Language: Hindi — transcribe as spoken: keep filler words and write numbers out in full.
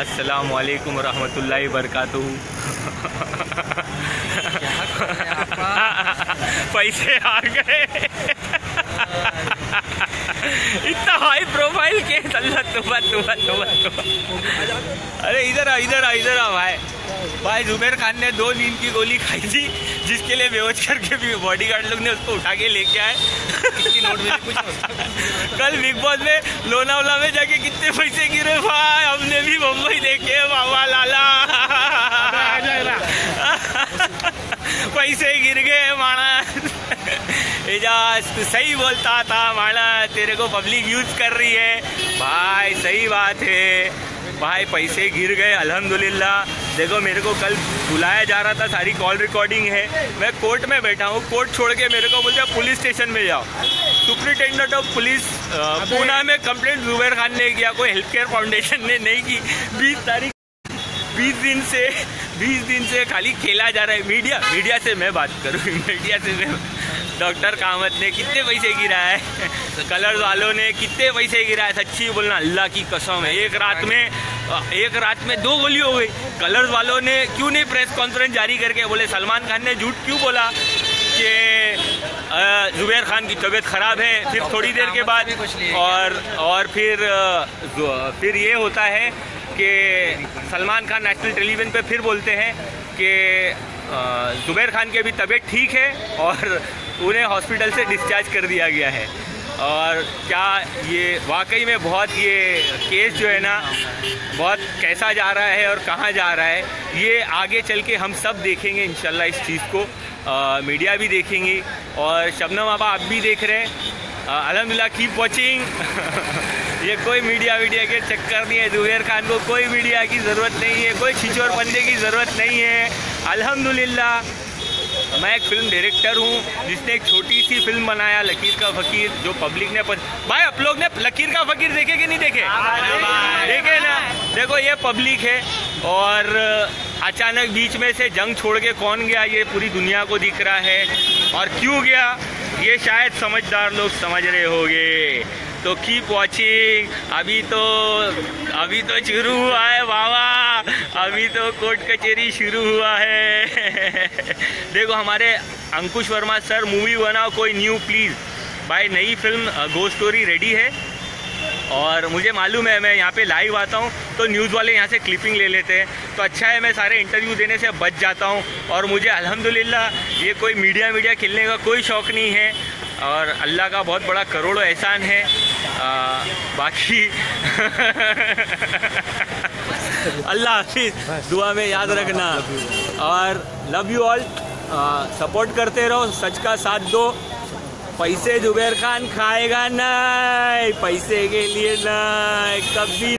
अस्सलाम वालेकुम रहमतुल्लाहि बरकातुहू। पैसे हार गए। इतना हाई प्रोफाइल केस। अल्लाह तौबा तौबा तौबा तौबा। अरे इधर आ इधर आ इधर आ भाई भाई जुबैर खान ने दो नींद की गोली खाई थी, जिसके लिए बेहोश करके भी बॉडीगार्ड लोग ने उसको उठा के लेके आए। कल बिग बॉस में लोनावला में जाके कितने पैसे गिरे भाई, हमने भी मुंबई देखे बाबा लाला। पैसे गिर गए माना। एजाज तू सही बोलता था माना, तेरे को पब्लिक यूज कर रही है भाई, सही बात है भाई। पैसे गिर गए अल्हम्दुलिल्लाह। देखो मेरे को कल बुलाया जा रहा था, सारी कॉल रिकॉर्डिंग है। मैं कोर्ट में बैठा हूँ, कोर्ट छोड़ के मेरे को बोलते पुलिस स्टेशन में जाओ। सुपरिटेंडेंट ऑफ पुलिस पूना में कंप्लेंट जुबैर खान ने किया, कोई हेल्थ केयर फाउंडेशन ने नहीं की। बीस तारीख बीस दिन से बीस दिन से खाली खेला जा रहा है। मीडिया मीडिया से मैं बात करूँ, मीडिया से मैं डॉक्टर कामत ने कितने पैसे गिराए, कलर्स वालों ने कितने पैसे गिराए। सच्ची बोलना अल्लाह की कसम है, एक रात में एक रात में दो गोली हो गई। कलर्स वालों ने क्यों नहीं प्रेस कॉन्फ्रेंस जारी करके बोले, सलमान खान ने झूठ क्यों बोला कि जुबैर खान की तबीयत ख़राब है। फिर थोड़ी देर के बाद और और फिर फिर ये होता है कि सलमान खान नेशनल टेलीविजन पे फिर बोलते हैं कि जुबैर खान की भी तबीयत ठीक है और उन्हें हॉस्पिटल से डिस्चार्ज कर दिया गया है। और क्या ये वाकई में बहुत ये केस जो है ना बहुत कैसा जा रहा है और कहाँ जा रहा है, ये आगे चल के हम सब देखेंगे इंशाल्लाह। इस चीज़ को आ, मीडिया भी देखेंगी और शबनम आबा आप भी देख रहे हैं। अल्हम्दुलिल्लाह कीप वॉचिंग। ये कोई मीडिया वीडिया के चक्कर नहीं है। जुबैर खान को कोई मीडिया की ज़रूरत नहीं है, कोई छिचोर बंदे की ज़रूरत नहीं है। अल्हम्दुलिल्लाह मैं एक फिल्म डायरेक्टर हूँ जिसने एक छोटी सी फिल्म बनाया, लकीर का फकीर, जो पब्लिक ने पस... भाई आप लोग ने लकीर का फकीर देखे कि नहीं देखे? देखे ना। देखो ये पब्लिक है और अचानक बीच में से जंग छोड़ के कौन गया ये पूरी दुनिया को दिख रहा है, और क्यों गया ये शायद समझदार लोग समझ रहे होंगे। तो कीप वॉचिंग। अभी तो अभी तो शुरू हुआ है बाबा, अभी तो कोर्ट कचहरी शुरू हुआ है। देखो हमारे अंकुश वर्मा सर, मूवी बनाओ कोई न्यू प्लीज़ भाई। नई फिल्म गो स्टोरी रेडी है और मुझे मालूम है, मैं यहाँ पे लाइव आता हूँ तो न्यूज़ वाले यहाँ से क्लिपिंग ले लेते हैं, तो अच्छा है मैं सारे इंटरव्यू देने से बच जाता हूँ। और मुझे अल्हम्दुलिल्लाह ये कोई मीडिया मीडिया खेलने का कोई शौक़ नहीं है और अल्लाह का बहुत बड़ा करोड़ों एहसान है। आ, बाकी अल्लाह हाफिज़, दुआ में याद रखना और लव यू ऑल। सपोर्ट करते रहो, सच का साथ दो। पैसे जुबैर खान खाएगा नहीं, पैसे के लिए नहीं कभी।